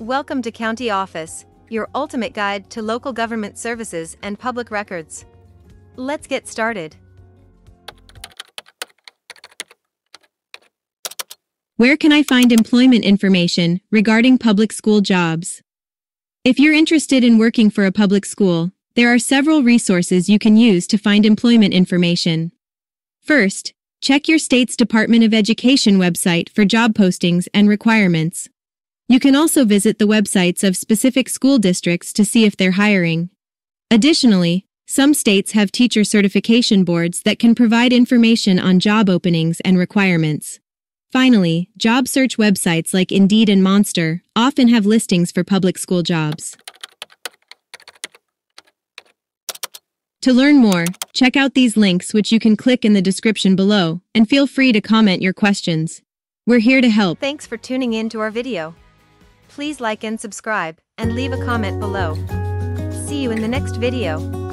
Welcome to County Office, your ultimate guide to local government services and public records. Let's get started. Where can I find employment information regarding public school jobs? If you're interested in working for a public school, there are several resources you can use to find employment information. First, check your state's Department of Education website for job postings and requirements. You can also visit the websites of specific school districts to see if they're hiring. Additionally, some states have teacher certification boards that can provide information on job openings and requirements. Finally, job search websites like Indeed and Monster often have listings for public school jobs. To learn more, check out these links, which you can click in the description below, and feel free to comment your questions. We're here to help. Thanks for tuning in to our video. Please like and subscribe, and leave a comment below. See you in the next video.